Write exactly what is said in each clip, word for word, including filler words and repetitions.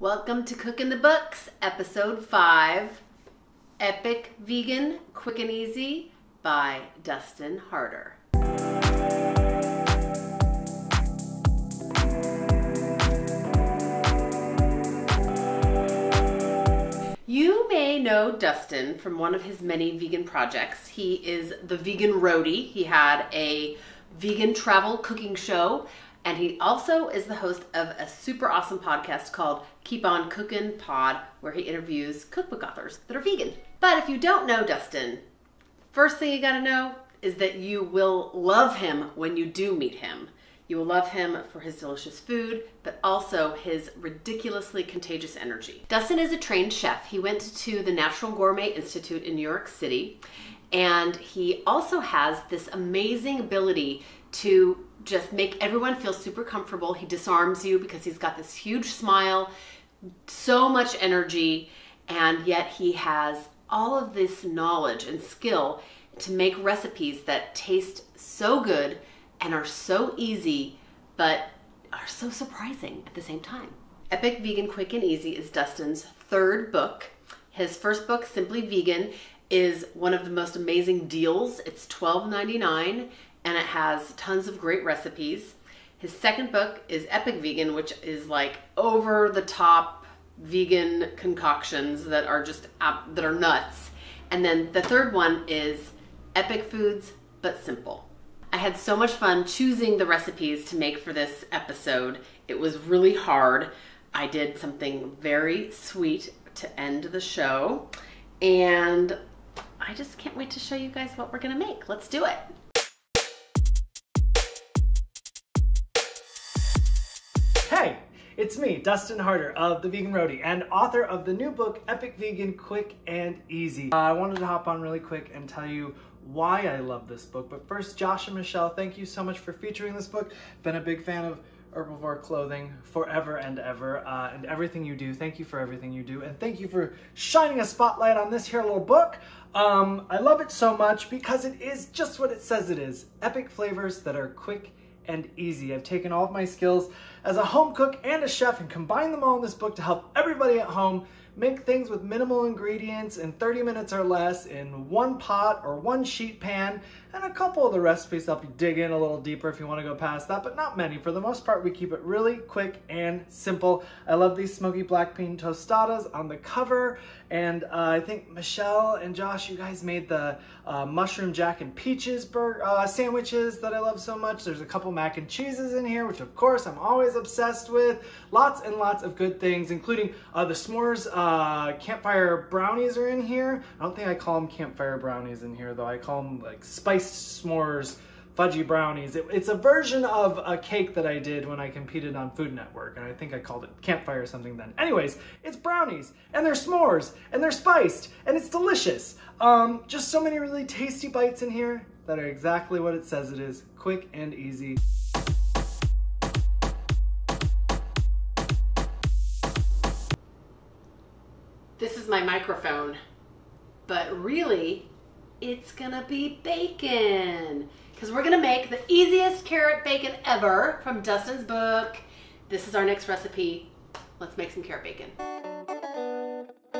Welcome to Cookin' the Books, Episode five, Epic Vegan Quick and Easy by Dustin Harder. You may know Dustin from one of his many vegan projects. He is the Vegan Roadie. He had a vegan travel cooking show. And he also is the host of a super awesome podcast called Keep On Cookin' Pod, where he interviews cookbook authors that are vegan. But if you don't know Dustin, first thing you gotta know is that you will love him when you do meet him. You will love him for his delicious food, but also his ridiculously contagious energy. Dustin is a trained chef. He went to the Natural Gourmet Institute in New York City, and he also has this amazing ability to just make everyone feel super comfortable. He disarms you because he's got this huge smile, so much energy, and yet he has all of this knowledge and skill to make recipes that taste so good and are so easy, but are so surprising at the same time. Epic Vegan Quick and Easy is Dustin's third book. His first book, Simply Vegan, is one of the most amazing deals. It's twelve ninety-nine. And it has tons of great recipes. His second book is Epic Vegan, which is like over the top vegan concoctions that are just, uh, that are nuts. And then the third one is Epic Foods, but simple. I had so much fun choosing the recipes to make for this episode. It was really hard. I did something very sweet to end the show, and I just can't wait to show you guys what we're gonna make. Let's do it. Hey, it's me, Dustin Harder of The Vegan Roadie and author of the new book, Epic Vegan Quick and Easy. Uh, I wanted to hop on really quick and tell you why I love this book. But first, Josh and Michelle, thank you so much for featuring this book. Been a big fan of Herbivore Clothing forever and ever, uh, and everything you do. Thank you for everything you do, and thank you for shining a spotlight on this here little book. Um, I love it so much because it is just what it says it is. Epic flavors that are quick and easy. I've taken all of my skills as a home cook and a chef and combined them all in this book to help everybody at home make things with minimal ingredients in thirty minutes or less in one pot or one sheet pan, and a couple of the recipes help you dig in a little deeper if you want to go past that, but not many. For the most part, we keep it really quick and simple. I love these smoky black bean tostadas on the cover, and uh, I think Michelle and Josh, you guys made the uh, mushroom jack and peaches burger, uh, sandwiches that I love so much. There's a couple mac and cheeses in here, which of course I'm always obsessed with. Lots and lots of good things, including uh, the s'mores uh, Uh, campfire brownies are in here. I don't think I call them campfire brownies in here though. I call them like spiced s'mores, fudgy brownies. It, it's a version of a cake that I did when I competed on Food Network, and I think I called it campfire or something then. Anyways, it's brownies, and they're s'mores, and they're spiced, and it's delicious. Um, just so many really tasty bites in here that are exactly what it says it is, quick and easy. This is my microphone, but really, it's gonna be bacon, because we're gonna make the easiest carrot bacon ever from Dustin's book. This is our next recipe. Let's make some carrot bacon. Yeah.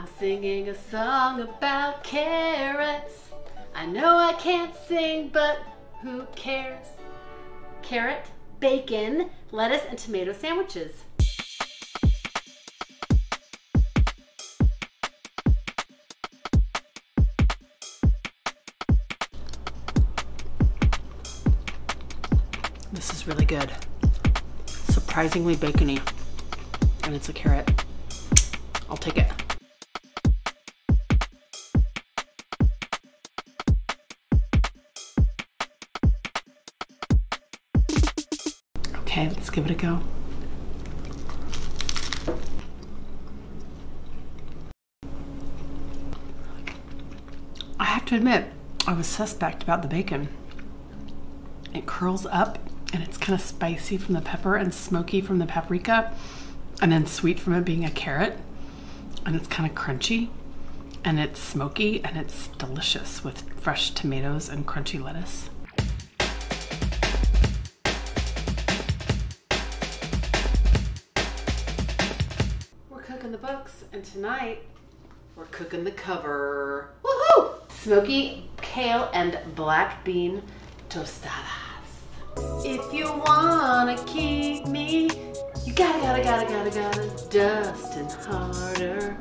I'm singing a song about carrots. I know I can't sing, but who cares? Carrot, bacon, lettuce, and tomato sandwiches. This is really good. Surprisingly bacony. And it's a carrot. I'll take it. Okay, let's give it a go. I have to admit, I was suspect about the bacon. It curls up and it's kind of spicy from the pepper and smoky from the paprika, and then sweet from it being a carrot. And it's kind of crunchy and it's smoky and it's delicious with fresh tomatoes and crunchy lettuce. We're cooking the books, and tonight we're cooking the cover. Woohoo! Smoky kale and black bean tostadas. If you wanna keep me, you gotta, gotta, gotta, gotta, gotta, Dustin Harder.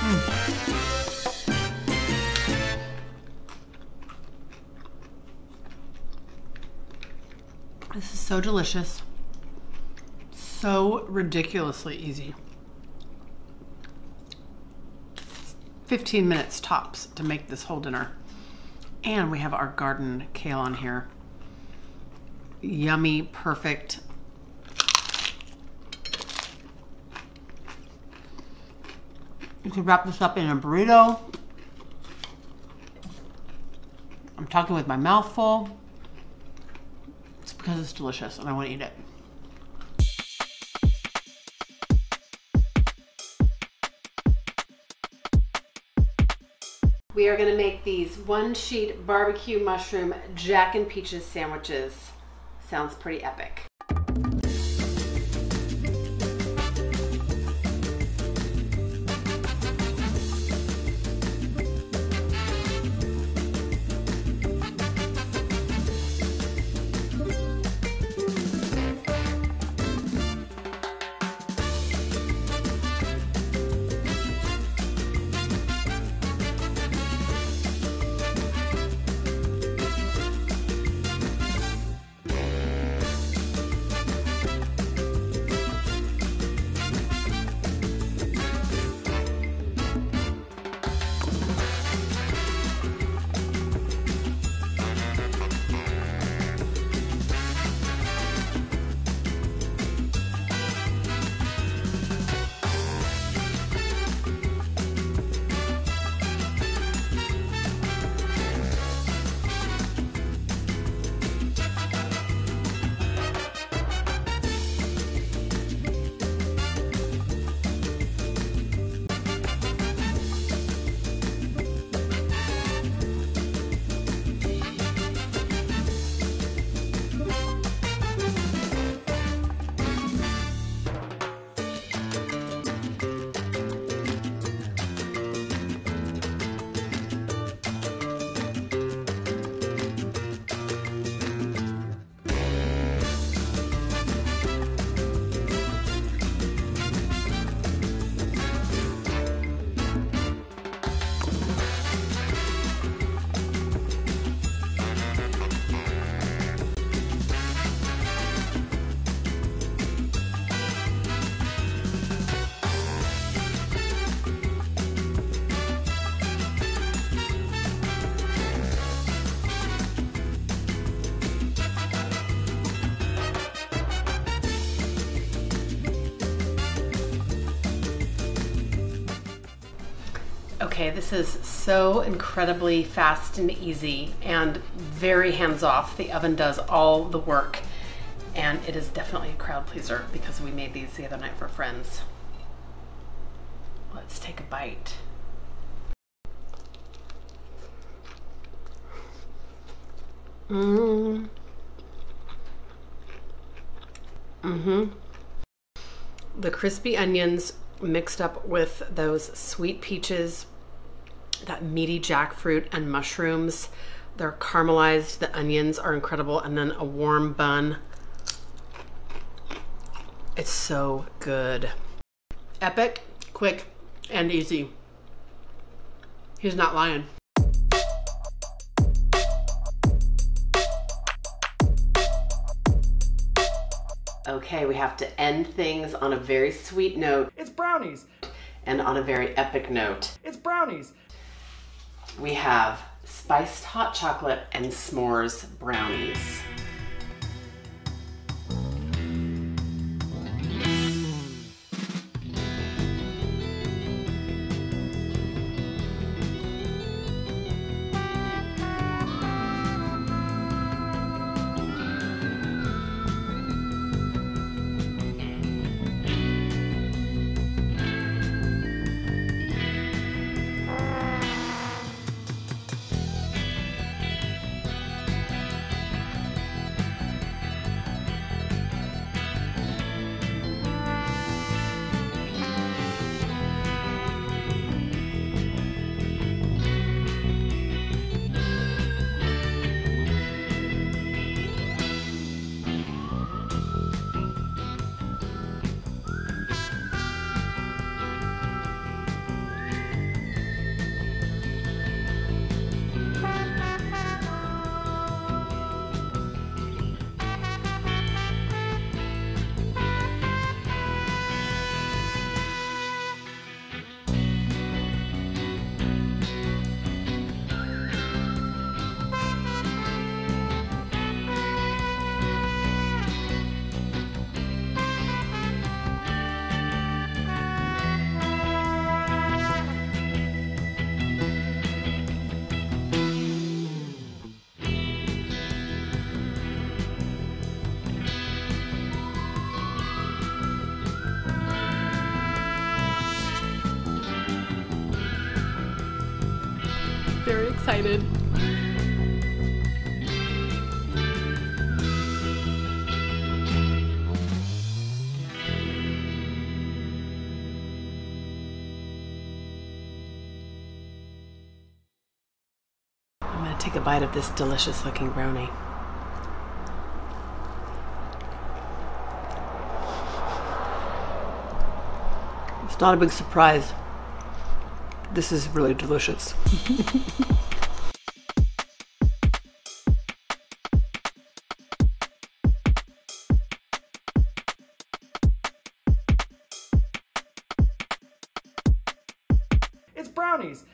mm. This is so delicious, so ridiculously easy. fifteen minutes tops to make this whole dinner, and we have our garden kale on here. Yummy, perfect. You could wrap this up in a burrito. I'm talking with my mouth full. It's because it's delicious and I want to eat it. We are going to make these one sheet barbecue mushroom jack and peaches sandwiches. Sounds pretty epic. okay, this is so incredibly fast and easy and very hands-off. The oven does all the work, and it is definitely a crowd pleaser because we made these the other night for friends. Let's take a bite. Mmm. Mm-hmm. The crispy onions mixed up with those sweet peaches, that meaty jackfruit and mushrooms. They're caramelized. The onions are incredible. And then a warm bun. It's so good. Epic, quick, and easy. He's not lying. Okay, we have to end things on a very sweet note. It's brownies. And on a very epic note. It's brownies. We have spiced hot chocolate and s'mores brownies. Very excited. I'm going to take a bite of this delicious looking brownie. It's not a big surprise. This is really delicious. It's brownies.